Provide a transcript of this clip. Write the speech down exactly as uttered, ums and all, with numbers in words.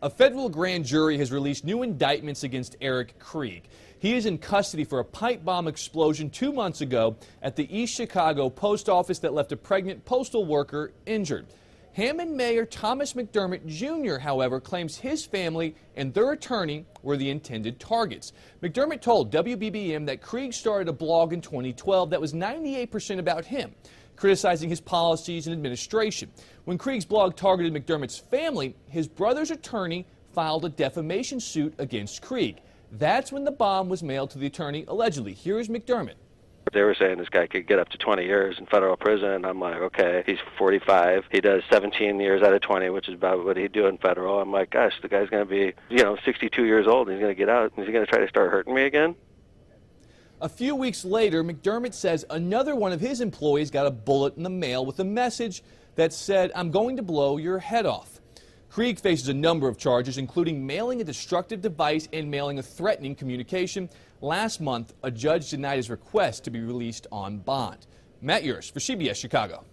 A federal grand jury has released new indictments against Eric Krieg. He is in custody for a pipe bomb explosion two months ago at the East Chicago post office that left a pregnant postal worker injured. Hammond Mayor Thomas McDermott Junior, however, claims his family and their attorney were the intended targets. McDermott told W B B M that Krieg started a blog in twenty twelve that was ninety-eight percent about him, criticizing his policies and administration. When Krieg's blog targeted McDermott's family, his brother's attorney filed a defamation suit against Krieg. That's when the bomb was mailed to the attorney, allegedly. Here's McDermott. They were saying this guy could get up to twenty years in federal prison. I'm like, okay, he's forty-five. He does seventeen years out of twenty, which is about what he'd do in federal. I'm like, gosh, the guy's going to be, you know, sixty-two years old, and he's going to get out. Is he going to try to start hurting me again? A few weeks later, McDermott says another one of his employees got a bullet in the mail with a message that said, "I'm going to blow your head off." Krieg faces a number of charges, including mailing a destructive device and mailing a threatening communication. Last month, a judge denied his request to be released on bond. Matt Yurus for C B S Chicago.